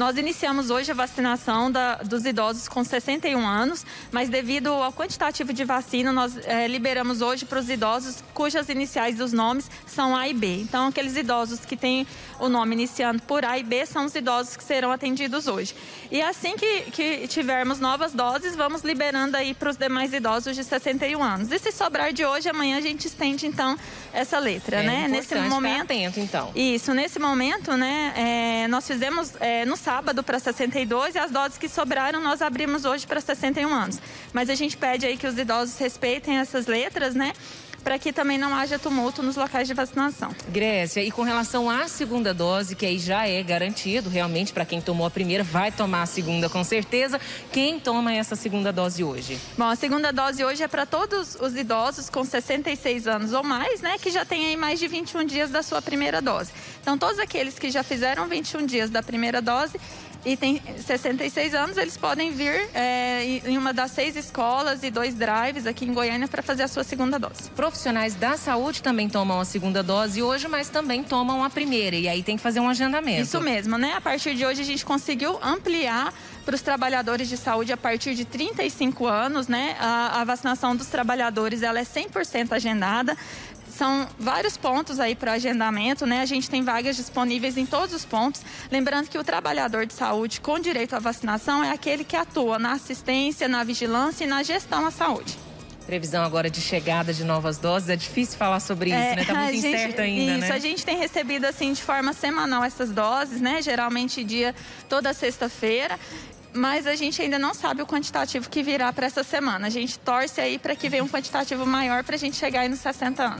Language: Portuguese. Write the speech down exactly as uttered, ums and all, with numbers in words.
Nós iniciamos hoje a vacinação da, dos idosos com sessenta e um anos, mas devido ao quantitativo de vacina, nós é, liberamos hoje para os idosos cujas iniciais dos nomes são A e B. Então, aqueles idosos que têm o nome iniciando por A e B são os idosos que serão atendidos hoje. E assim que, que tivermos novas doses, vamos liberando aí para os demais idosos de sessenta e um anos. E se sobrar de hoje, amanhã a gente estende, então, essa letra, é né? Nesse momento, atento, então. Isso, nesse momento, né, é, nós fizemos é, no sábado para sessenta e dois e as doses que sobraram nós abrimos hoje para sessenta e um anos. Mas a gente pede aí que os idosos respeitem essas letras, né? Para que também não haja tumulto nos locais de vacinação. Grécia, e com relação à segunda dose, que aí já é garantido, realmente, para quem tomou a primeira, vai tomar a segunda com certeza. Quem toma essa segunda dose hoje? Bom, a segunda dose hoje é para todos os idosos com sessenta e seis anos ou mais, né, que já tem aí mais de vinte e um dias da sua primeira dose. Então, todos aqueles que já fizeram vinte e um dias da primeira dose e tem sessenta e seis anos, eles podem vir é, em uma das seis escolas e dois drives aqui em Goiânia para fazer a sua segunda dose. Profissionais da saúde também tomam a segunda dose hoje, mas também tomam a primeira, e aí tem que fazer um agendamento. Isso mesmo, né? A partir de hoje a gente conseguiu ampliar para os trabalhadores de saúde a partir de trinta e cinco anos, né? A, a vacinação dos trabalhadores, ela é cem por cento agendada. São vários pontos aí para o agendamento, né? A gente tem vagas disponíveis em todos os pontos. Lembrando que o trabalhador de saúde com direito à vacinação é aquele que atua na assistência, na vigilância e na gestão à saúde. Previsão agora de chegada de novas doses, é difícil falar sobre isso, é, né? Tá muito gente, incerto ainda, isso, né? A gente tem recebido, assim, de forma semanal essas doses, né? Geralmente dia toda sexta-feira. Mas a gente ainda não sabe o quantitativo que virá para essa semana. A gente torce aí para que venha um quantitativo maior para a gente chegar aí nos sessenta anos.